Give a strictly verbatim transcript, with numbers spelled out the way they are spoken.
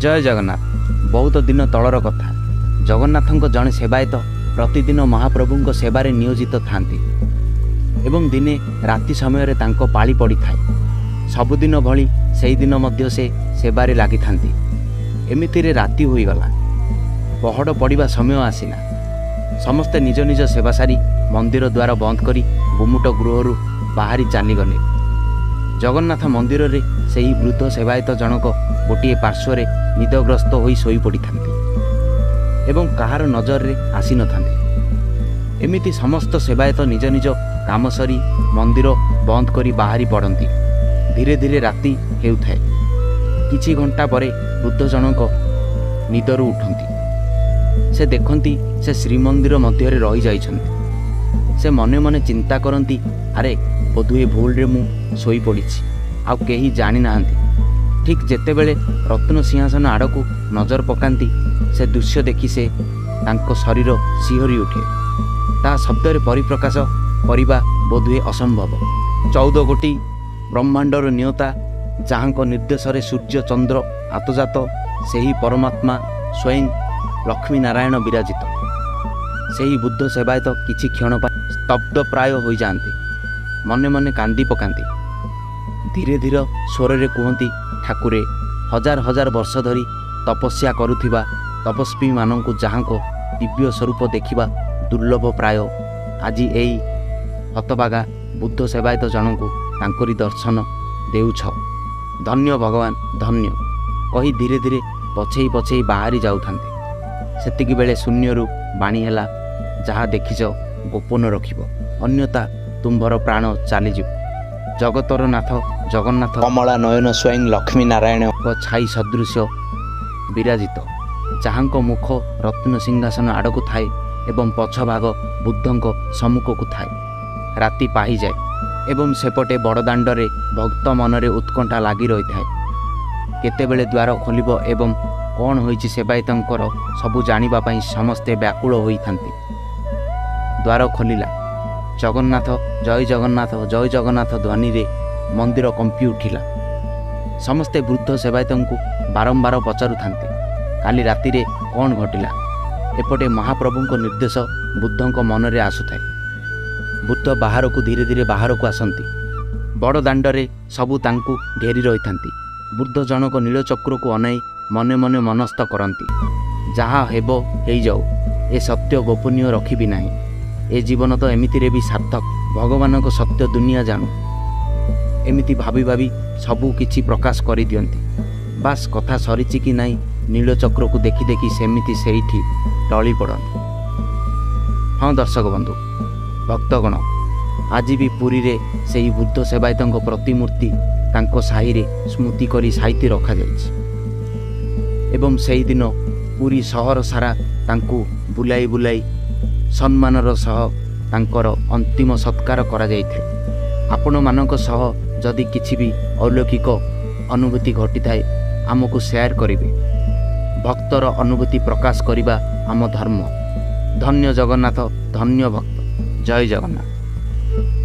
जय जगन्नाथ। बहुत दिन तलर कथा। जगन्नाथों जड़े सेवायत प्रतिदिन महाप्रभु सेवार नियोजित थांती एवं दिने राति समय तांको पाली पड़ी थाए। सबुदिन भली सही दिन मध्य से सेवारे लागी थांती। एमिति रे राति होईगला। पहड़ पड़ा समय आसीना। समस्ते निज निज सेवा सारी मंदिर द्वार बंद करी बुमुट गृहरु बाहरी चलीगले। जगन्नाथ मंदिर रे सेही वृद्ध सेवायत जनक गोटे पार्श्वरे निदग्रस्त होई सोई पड़ी थांती एवं कहार नजर रे आसी न थांती। एमिति समस्त सेवायत निज निज काम सरी मंदिर बंद करी बाहरी पड़ती। धीरे धीरे राति हेउथाए। किछि घंटा परे वृद्ध जनक निदरू उठंती। से देखंती से श्रीमंदिर मध्यरे रही जाइछंती। से मने मने चिंता करंती, अरे बोधुए भूल रे मु सोई पड़ीछि, आउ केही जानि नाहंती। ठीक जेतेबेले रत्न सिंहासन आड़कू नजर पकांती, से दृश्य देखि से तांको शरीर सिहरी उठे। ता शब्दरे परिप्रकाश करिबा बोधुए असंभव। चौदह गोटी ब्रह्मांडर नियता जहाँ निर्देश सूर्य चंद्र आतजात से ही परमात्मा स्वयं लक्ष्मी नारायण विराजित। से ही बुद्ध सेवायत किछि क्षण स्तब्ध प्राय हो जाती। मने मने कांदी पकांती। धीरे धीरे स्वर रे कहती, ठाकुरे हजार हजार वर्ष धरी तपस्या करुथिबा तपस्वी मानंकु जहाँको दिव्य स्वरूप देखिबा दुर्लभ प्राय। आज एई हतबागा बुद्ध सेवायत जनकू तांकरी दर्शन देउछ। धन्य भगवान धन्य कही धीरे धीरे पछे पछे बाहरी जाउथांते। सेतिकी बेले शून्यरु बाणी हैला, जहाँ देखिछ गोपन रखिबो अन्यथा तुम्भर प्राण चालीजिब। जगतर नाथ जगन्नाथ कमला नयन स्वयं लक्ष्मी नारायण छाई सदृश विराजित, जहाँको मुख रत्न सिंहासन आड़कू थाए एवं पछभाग बुद्धको सम्मुखकू थाए। राति पाही जाए एवं सेपटे बड़दाण्डे भक्त मनरे उत्कंठा लगी रही थाए। केतेबेले द्वार खोल एवं कौन होइछि सेवायतंकर सबू जानिबा पई समस्ते व्याकुल होई थांती। द्वार खोलिला। जगन्नाथ जय जगन्नाथ जय जगन्नाथ ध्वनि रे मंदिर कंपी उठिला। समस्ते वृद्ध सेवायतंकु बारंबार पचारु थांती, काली राति रे कौन घटिला। एपटे महाप्रभुंको निर्देश बुद्धंको मनरे आसुथाए। बुद्ध बाहर को धीरे धीरे बाहर को आसती। बड़ दाण्डे सबू तांकु घेरी रही थांती। बुद्ध जनक नीलचक्र को अनाई मने मने मनस्थ करती, जहाँ हेबो हेई जाऊ, ए सत्य गोपनीय रखिबी नाही। ए जीवन तो एमितिरे भी सार्थक, भगवान को सत्य दुनिया जानू। एमिति भावी भावी सबू किछि प्रकाश करि दियंती। बास कथा सरीछि कि नाही नीलचक्र को देखि देखि सेमिति सेठी टळी पड़ंती। हाँ दर्शक बंधु भक्तगण, आज भी पुरी रे से ही बुद्ध सेवायत प्रतिमूर्ति तांको साही रे स्मृति करी साहित्य रखा जाइछि एवं सेही दिन पुरी शहर सारा तांको बुलाई बुलाई सम्मानर सह तांकर अंतिम सत्कार करा जाइथे। आपण मानक सह जदि किछि भी अलौकिक अनुभूति घटी थाए आमको शेयर करिबे। भक्तर अनुभूति प्रकाश करिबा आम धर्म। धन्य जगन्नाथ धन्य भक्त। जय जगन्नाथ।